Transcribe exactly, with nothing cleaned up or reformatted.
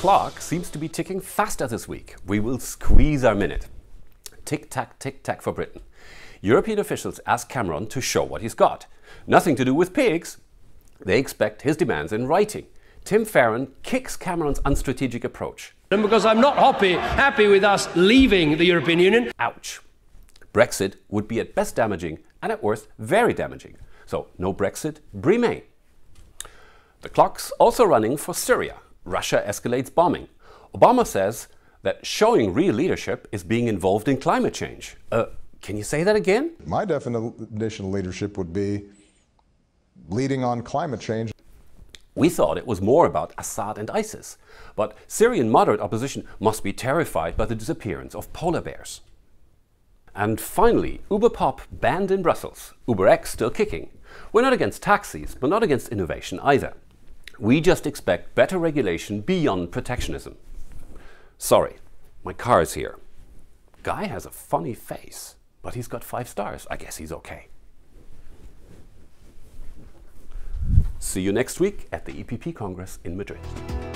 clock seems to be ticking faster this week. We will squeeze our minute. Tick-tack, tick-tack for Britain. European officials ask Cameron to show what he's got. Nothing to do with pigs. They expect his demands in writing. Tim Farron kicks Cameron's unstrategic approach. Because I'm not happy, happy with us leaving the European Union. Ouch. Brexit would be at best damaging and at worst very damaging. So no Brexit, Bremain. The clock's also running for Syria. Russia escalates bombing. Obama says that showing real leadership is being involved in climate change. Uh, can you say that again? My definition of leadership would be leading on climate change. We thought it was more about Assad and ISIS, but Syrian moderate opposition must be terrified by the disappearance of polar bears. And finally, Uber Pop banned in Brussels. UberX still kicking. We're not against taxis, but not against innovation either. We just expect better regulation beyond protectionism. Sorry, my car is here. Guy has a funny face, but he's got five stars. I guess he's okay. See you next week at the E P P Congress in Madrid.